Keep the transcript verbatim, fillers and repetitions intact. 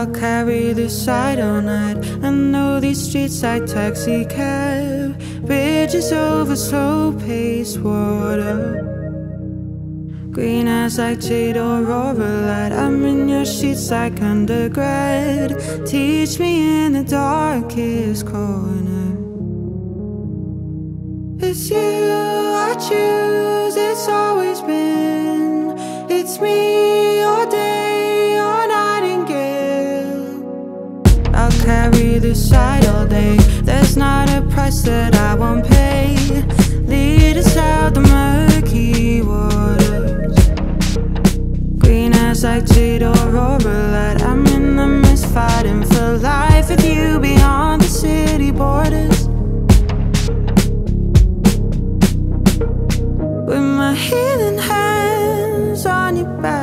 I'll carry this side all night. I know these streets like taxi cab, bridges over slow paced water, green eyes like jade, aurora light. I'm in your sheets like undergrad, teach me in the darkest corner. It's you I choose, it's always been. It's me all day, all nightingale. I'll carry this side all day. There's not a price that I won't pay. Lead us out the murky waters, green eyes like jade, aurora light. I'm in the mist fighting for life with you beyond the city borders. With my healing hands on your back,